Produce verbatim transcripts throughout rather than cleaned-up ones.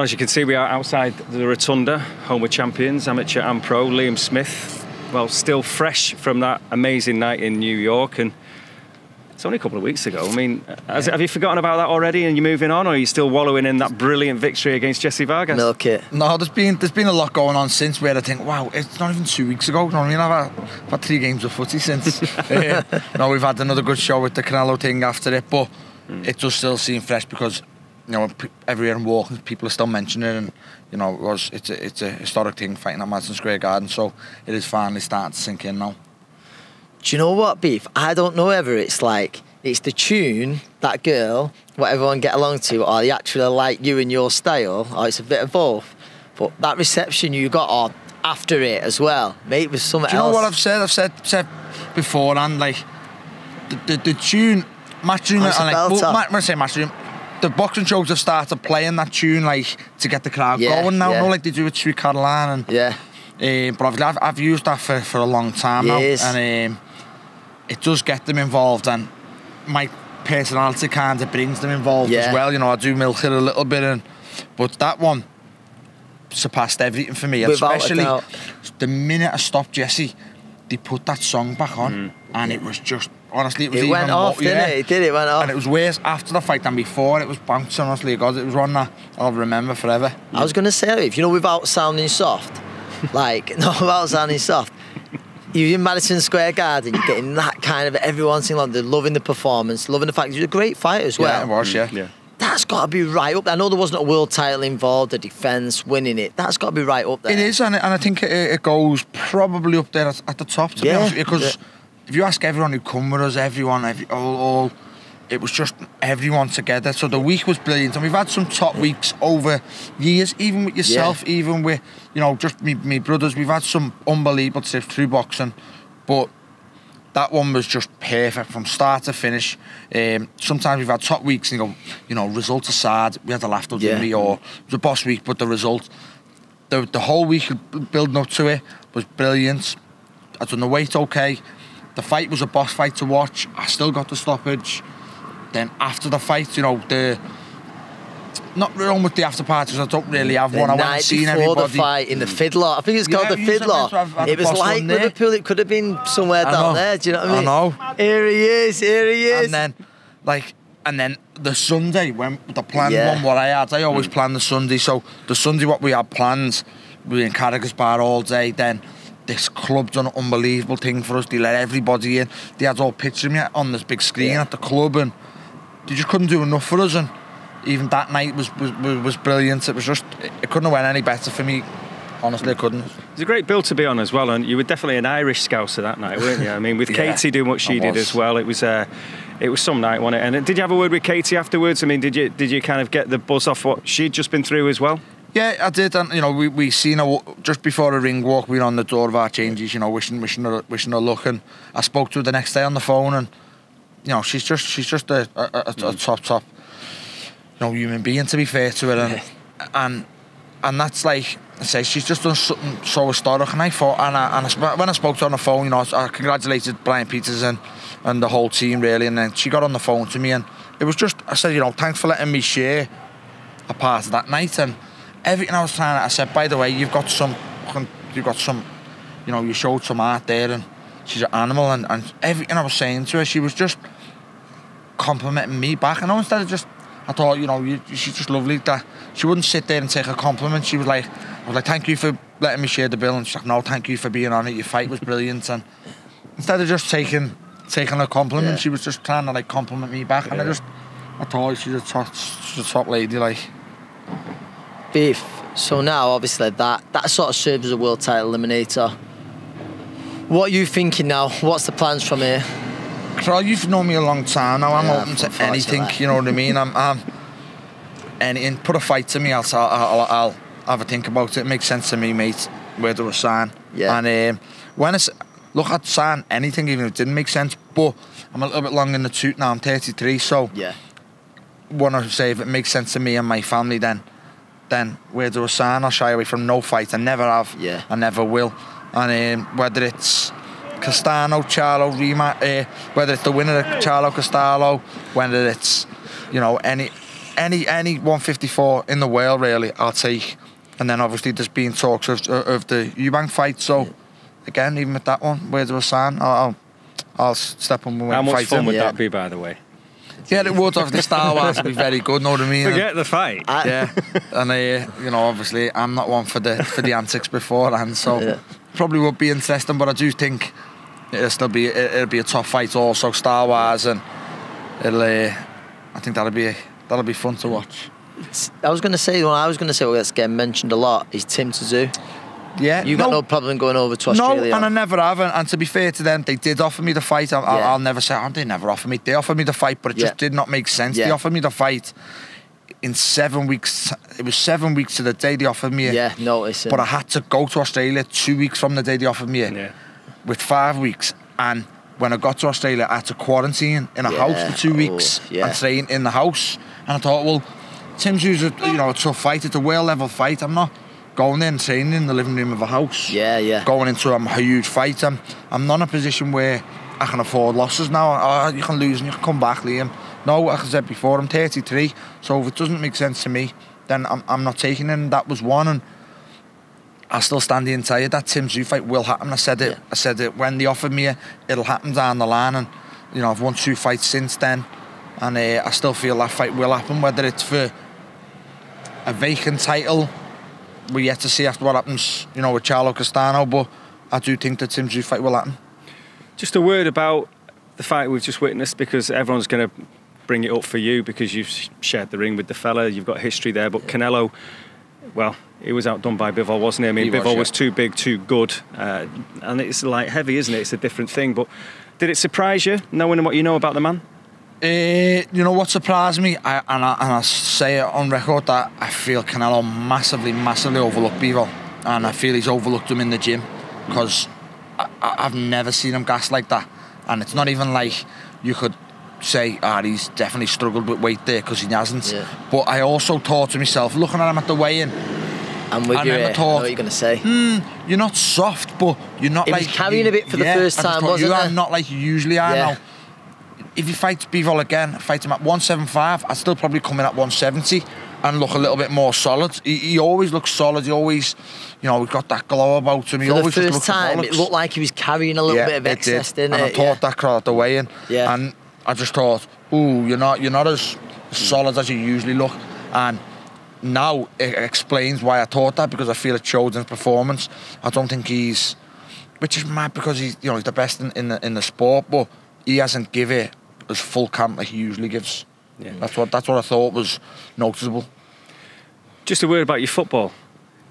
Well, as you can see, we are outside the Rotunda, home of champions, amateur and pro. Liam Smith, well, still fresh from that amazing night in New York, and it's only a couple of weeks ago. I mean, has, yeah. have you forgotten about that already and you're moving on, or are you still wallowing in that brilliant victory against Jesse Vargas? Milk it. No, there's been, there's been a lot going on since, where I think, wow, it's not even two weeks ago. You know what I mean? I've had, I've had three games of footy since. um, no, we've had another good show with the Canelo thing after it, but mm. it does still seem fresh because, you know, everywhere I'm walking, people are still mentioning it, and, you know, it was, it's, a, it's a historic thing fighting at Madison Square Garden, so it is finally starting to sink in now. Do you know what, Beef? I don't know whether it's like, it's the tune, that girl, what everyone get along to, or they actually like you and your style, or it's a bit of both. But that reception you got on after it as well, mate, was something else. Do you know else. what I've said? I've said, said before, and like, the, the, the tune, Matchroom, and like, well, when I say Matchroom, the boxing shows have started playing that tune, like, to get the crowd yeah, going now, yeah. no, like they do with Sweet Caroline. And, yeah. Um, but I've, I've used that for, for a long time yes. now. And, um, it does get them involved, and my personality kind of brings them involved yeah. as well. You know, I do milk it a little bit, and but that one surpassed everything for me. Without Especially the minute I stopped Jesse, they put that song back on, mm. and it was just, honestly, it was it even went off, more, didn't yeah. it? It did, it went off. And it was worse after the fight than before. It was bouncing, honestly, God, it was one that I'll remember forever. I was going to say, if you know, without sounding soft, like, no, without sounding soft, you're in Madison Square Garden, you're getting that kind of everyone singing along. They're loving the performance, loving the fact you're a great fighter as well. Yeah, it was, yeah. yeah. That's got to be right up there. I know there wasn't a world title involved, a defence, winning it. That's got to be right up there. It is, and, it, and I think it, it goes probably up there at, at the top, to yeah. be honest with you, because yeah. if you ask everyone who come with us, everyone, every, all, all, it was just everyone together. So the week was brilliant, and we've had some top yeah. weeks over years, even with yourself, yeah. even with, you know, just me, me brothers. We've had some unbelievable trips through boxing, but that one was just perfect from start to finish. Um, sometimes we've had top weeks and you go, you know, results aside, we had a laugh, didn't yeah. we? Or it was a boss week, but the result, the, the whole week building up to it was brilliant. I done the weight okay. The fight was a boss fight to watch. I still got the stoppage. Then after the fight, you know, the not wrong with the after parties, I don't really have the one. I went seen everybody. The fight in the Fiddler, I think it's called yeah, the Fiddler. Have, have it was like Liverpool, it could have been somewhere I down know. there, do you know what I mean? I know. Here he is, here he is. And then, like, and then the Sunday, when the plan yeah. one, what I had, I always mm. plan the Sunday, so the Sunday what we had planned, we were in Carragher's bar all day, then this club done an unbelievable thing for us, they let everybody in, they had all pictures of me on this big screen yeah. at the club, and they just couldn't do enough for us, and even that night was was, was brilliant. It was just, it, it couldn't have went any better for me. Honestly, it couldn't. It was a great bill to be on as well, and you were definitely an Irish scouser that night, weren't you? I mean, with yeah, Katie doing what she did as well, it was uh, it was some night, wasn't it? And did you have a word with Katie afterwards? I mean, did you did you kind of get the buzz off what she'd just been through as well? Yeah, I did, and you know, we we seen her just before a ring walk. We were on the door of our changes, you know, wishing wishing her wishing her luck, and I spoke to her the next day on the phone, and, you know, she's just she's just a, a, a, mm. a top top, you know, human being, to be fair to her, and yeah. and, and that's, like I say, she's just done something so historic. And I thought, and, I, and I, when I spoke to her on the phone, you know, I congratulated Brian Peterson and the whole team really, and then she got on the phone to me, and it was just, I said, you know, thanks for letting me share a part of that night, and everything I was trying to, I said, by the way, you've got some, you've got some, you know, you showed some art there, and she's an animal, and, and everything I was saying to her, she was just complimenting me back. And instead of just, I thought, you know, you, she's just lovely. That she wouldn't sit there and take a compliment. She was like, I was like, thank you for letting me share the bill. And she's like, no, thank you for being on it. Your fight was brilliant. And instead of just taking taking a compliment, yeah. she was just trying to, like, compliment me back. And yeah. I just, I thought, she's a top, she's a top lady, like. Beef. So now, obviously, that that sort of serves as a world title eliminator. What are you thinking now? What's the plans from here? Carl, you've known me a long time now. I'm yeah, open to anything. You know what I mean? I'm, I'm anything. Put a fight to me. I'll, I'll, I'll, I'll have a think about it. It makes sense to me, mate. Where do I sign? Yeah. And um, when I look, I'd sign anything, even if it didn't make sense. But I'm a little bit long in the tooth now. I'm thirty-three, so yeah. When I say if it makes sense to me and my family, then then where do I sign? I'll shy away from no fight. I never have. Yeah. I never will. And um, whether it's Castano, Charlo, Rima, uh, whether it's the winner of Charlo, Castano, whether it's, you know, any any any one fifty-four in the world, really, I'll take. And then obviously there's been talks of of the Eubank fight. So yeah. again, even with that one, where do I sign? I'll I'll step on and How much fight fun him. would yeah. that be, by the way? Yeah, it would. Obviously, Star Wars would be very good. Know what I mean? Forget the fight. I yeah, and uh, you know, obviously, I'm not one for the for the antics beforehand, so yeah. probably would be interesting. But I do think it'll still be it'll be a tough fight. Also, Star Wars, and it'll. Uh, I think that'll be that'll be fun to watch. I was going to say one. I was going to say what gets getting mentioned a lot is Tim Tszyu. Yeah, you've no, got no problem going over to Australia. No, and I never have. And, and to be fair to them, they did offer me the fight. I, yeah. I'll never say, oh, they never offered me. They offered me the fight, but it yeah. just did not make sense. Yeah. They offered me the fight in seven weeks. It was seven weeks to the day they offered me. Yeah, noticing. But I had to go to Australia two weeks from the day they offered me. Yeah. With five weeks. And when I got to Australia, I had to quarantine in a yeah. house for two oh, weeks yeah. and train in the house. And I thought, well, Tim Tszyu is a, you know, a tough fight. It's a world level fight. I'm not going in, training in the living room of a house. Yeah, yeah. Going into um, a huge fight. I'm, I'm not in a position where I can afford losses now. Oh, you can lose and you can come back, Liam. No, like I said before, I'm thirty-three. So if it doesn't make sense to me, then I'm, I'm not taking it. And that was one. And I still stand the entire. That Tim Tszyu fight will happen. I said it. Yeah. I said it when they offered me it. It'll happen down the line. And, you know, I've won two fights since then. And uh, I still feel that fight will happen, whether it's for a vacant title. We're yet to see after what happens, you know, with Charlo Castano, but I do think the Tim Tszyu fight will happen. Just a word about the fight we've just witnessed, because everyone's going to bring it up for you because you've shared the ring with the fella, you've got history there, but Canelo, well, he was outdone by Bivol, wasn't he? I mean, he Bivol was, yeah. was too big, too good, uh, and it's like heavy, isn't it? It's a different thing, but did it surprise you, knowing what you know about the man? Uh, you know what surprised me, I, and, I, and I say it on record, that I feel Canelo massively, massively overlooked Bivol, and I feel he's overlooked him in the gym, because I've never seen him gas like that. And it's not even like you could say, ah, oh, he's definitely struggled with weight there, because he hasn't. Yeah. But I also thought to myself, looking at him at the weigh-in, and with your ear, I thought, what you're going to say? Mm, you're not soft, but you're not it like... He was carrying you, a bit for yeah, the first time, thought, wasn't You it? Are not like you usually are yeah. now. If he fights Bivol again, fight him at one seventy-five, I'd still probably come in at one seventy and look a little bit more solid. He, he always looks solid. He always, you know, we've got that glow about him. He For always the first time, it looked like he was carrying a little yeah, bit of excess, did. didn't and it? And I thought yeah. that crowd the weigh-in. Yeah. And I just thought, ooh, you're not, you're not as solid as you usually look. And now it explains why I thought that, because I feel it showed in his performance. I don't think he's, which is mad, because he's, you know, he's the best in, in the in the sport, but he hasn't give it as full camp like he usually gives. Yeah. That's what that's what I thought was noticeable. Just a word about your football.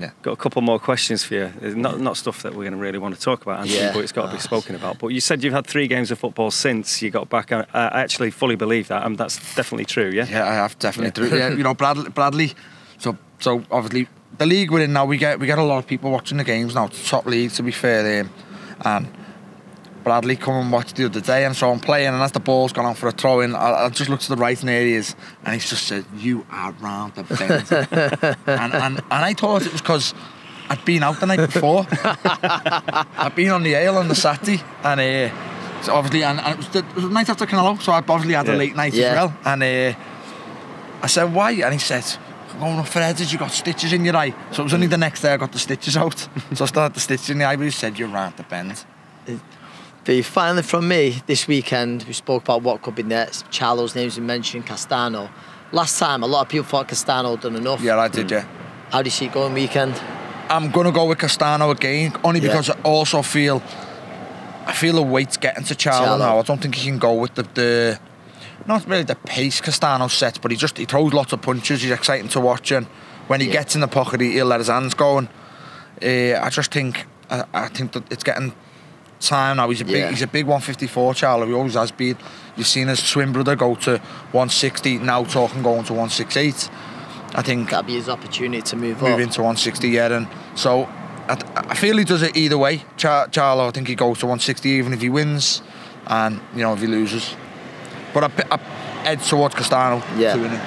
Yeah. Got a couple more questions for you. Not not stuff that we're going to really want to talk about, Anthony, yeah. but it's got to be spoken about. But you said you've had three games of football since you got back. I actually fully believe that, and that's definitely true. Yeah. Yeah, I have definitely yeah. true. Yeah, you know, Bradley. Bradley. So so obviously the league we're in now, we get we get a lot of people watching the games now. It's the top league, to be fair, um, and. Bradley come and watch the other day, and so I'm playing, and as the ball's gone on for a throw in, I, I just look to the right, and there he is, and he's just said, "You are round the bend." and, and and I thought it was because I'd been out the night before. I'd been on the ale on the Saturday, and uh, so obviously, and, and it, was the, it was the night after Canelo, so I obviously had yeah. a late night yeah. as well. And uh, I said, "Why?" and he said, "Going up for edges, you got stitches in your eye." So it was only the next day I got the stitches out, so I still had the stitches in the eye, but he said, "You're round the bend." It But finally, from me, this weekend, we spoke about what could be next. Charlo's name's been mentioned, Castano. Last time, a lot of people thought Castano had done enough. Yeah, I did, yeah. How do you see it going weekend? I'm going to go with Castano again, only yeah. because I also feel... I feel the weight's getting to Charlo, Charlo. now. I don't think he can go with the... the not really the pace Castano sets, but he just he throws lots of punches. He's exciting to watch, and when he yeah. gets in the pocket, he'll let his hands go. And uh, I just think... I, I think that it's getting... time now. He's a big yeah. he's a big one fifty-four, Charlo. He always has been. You've seen his twin brother go to one sixty, now talking going to one sixty-eight. I think that'd be his opportunity to move move up. into one sixty, yeah. And so I, I feel he does it either way. Char Charlo, I think he goes to one sixty even if he wins, and you know if he loses. But I, I head towards Castano. Yeah. To win it.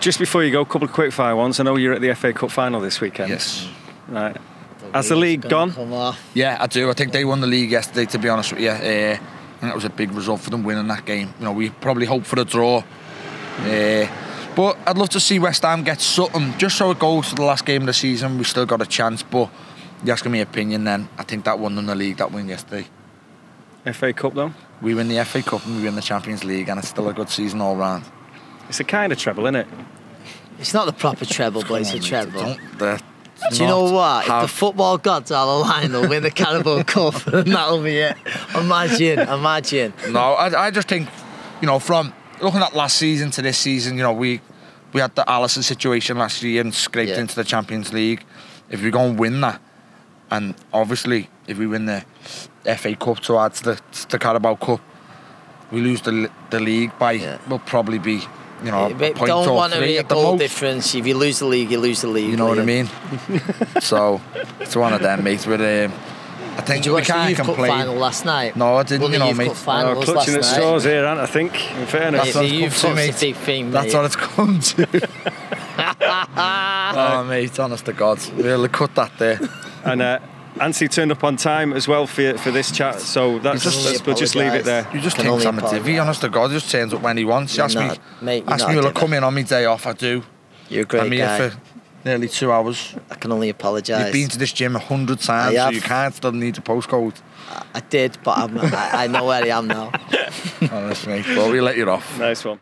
Just before you go, a couple of quick fire ones. I know you're at the F A Cup final this weekend. Yes. Right. Has the league gone? Yeah, I do. I think they won the league yesterday, to be honest with you. Uh, I think that was a big result for them winning that game. You know, we probably hoped for a draw. Uh, but I'd love to see West Ham get something, just so it goes to the last game of the season. We've still got a chance, but you're asking me opinion then. I think that won them the league, that win yesterday. F A Cup though? We win the F A Cup and we win the Champions League, and it's still a good season all round. It's a kind of treble, isn't it? It's not the proper treble, but it's a treble. Do you know what? If the football gods are aligned, they'll win the Carabao Cup, and that'll be it. Imagine, imagine. No, I, I just think, you know, from looking at last season to this season, you know, we we had the Alisson situation last year and scraped yeah. into the Champions League. If we go and win that, and obviously if we win the F A Cup to add to the, to the Carabao Cup, we lose the the league by yeah. we'll probably be. You know, yeah, don't want to be a goal difference. If you lose the league, you lose the league. You know what I mean? So it's one of them, mate. With um, I think we can't complain. Did you watch the Youth Cup final last night? No, I didn't. You know, mate. We're clutching at straws here, aren't I? Think in fairness, the Youth Cup's a big thing. That's what it's come to. Oh, mate, honest to God, really cut that there. And uh, Anthony turned up on time as well for for this chat, so that's just, that's, we'll just leave it there. You just think I'm a divvy, honest to God, he just turns up when he wants. He asked not, me, mate, asked me will I come in on my day off, I do. You're a great I'm guy. Here for nearly two hours. I can only apologise. You've been to this gym a hundred times, so you can't, still need a postcode. I, I did, but I'm, I, I know where I am now. Honestly, mate, well, we let you off. Nice one.